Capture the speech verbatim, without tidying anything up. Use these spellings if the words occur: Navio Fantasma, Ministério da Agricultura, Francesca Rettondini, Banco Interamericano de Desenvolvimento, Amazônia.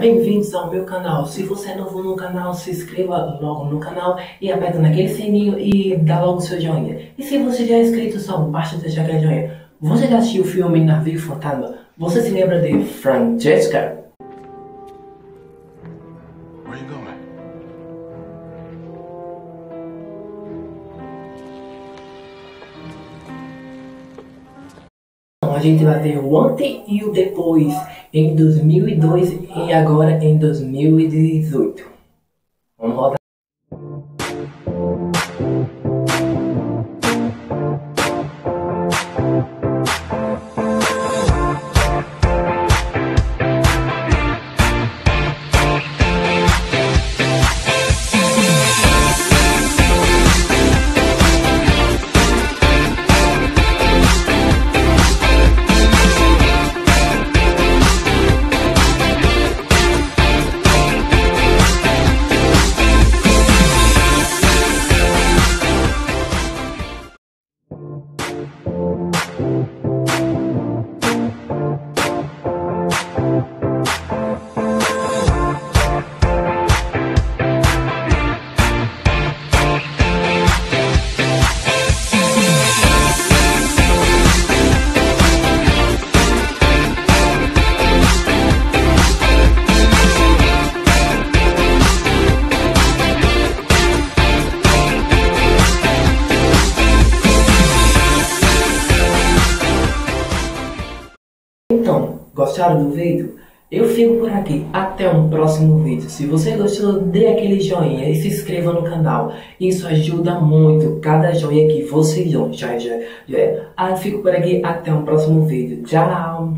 Bem-vindos ao meu canal. Se você é novo no canal, se inscreva logo no canal e aperta naquele sininho e dá logo o seu joinha. E se você já é inscrito, só basta deixar aquele joinha. Você já assistiu o filme Navio Fantasma? Você se lembra de Francesca? A gente vai ver o antes e o depois em dois mil e dois e agora em dois mil e dezoito. Vamos rodar. Então, gostaram do vídeo? Eu fico por aqui, até um próximo vídeo. Se você gostou, dê aquele joinha e se inscreva no canal. Isso ajuda muito, cada joinha que você dá. Fico por aqui, até um próximo vídeo. Tchau!